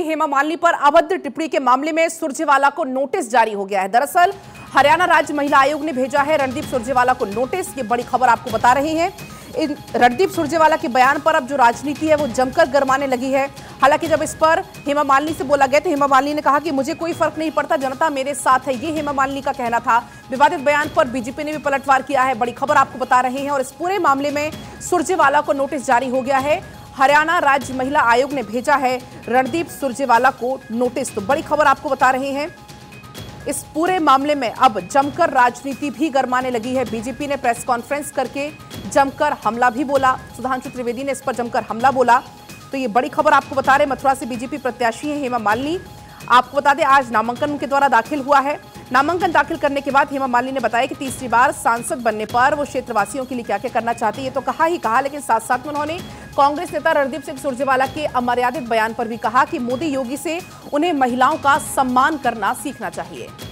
मंत्री हेमा मालिनी पर अभद्र टिप्पणी के मामले में सुरजेवाला को नोटिस जारी हो गया है। दरअसल हरियाणा राज्य महिला आयोग ने भेजा है रणदीप सुरजेवाला को नोटिस। ये बड़ी खबर आपको बता रहे हैं। इन रणदीप सुरजेवाला के बयान पर अब जो राजनीति है वो जमकर गरमाने लगी है। हालांकि जब इस पर हेमा मालिनी से बोला गया तो हेमा मालिनी ने कहा कि मुझे कोई फर्क नहीं पड़ता, जनता मेरे साथ है। ये हेमा मालिनी का कहना था। विवादित बयान पर बीजेपी ने भी पलटवार किया है। बड़ी खबर आपको बता रहे हैं और इस पूरे मामले में सुरजेवाला को नोटिस जारी हो गया है। हरियाणा राज्य महिला आयोग ने भेजा है रणदीप सुरजेवाला को नोटिस। तो बड़ी खबर आपको बता रहे हैं। इस पूरे मामले में अब जमकर राजनीति भी गरमाने लगी है। बीजेपी ने प्रेस कॉन्फ्रेंस करके जमकर हमला भी बोला। सुधांशु त्रिवेदी ने इस पर जमकर हमला बोला। तो ये बड़ी खबर आपको बता रहे हैं। मथुरा से बीजेपी प्रत्याशी हैं हेमा मालिनी। आपको बता दें आज नामांकन उनके द्वारा दाखिल हुआ है। नामांकन दाखिल करने के बाद हेमा मालिनी ने बताया कि तीसरी बार सांसद बनने पर वो क्षेत्रवासियों के लिए क्या क्या करना चाहती है ये तो कहा ही कहा, लेकिन साथ साथ में उन्होंने कांग्रेस नेता रणदीप सिंह सुरजेवाला के अमर्यादित बयान पर भी कहा कि मोदी योगी से उन्हें महिलाओं का सम्मान करना सीखना चाहिए।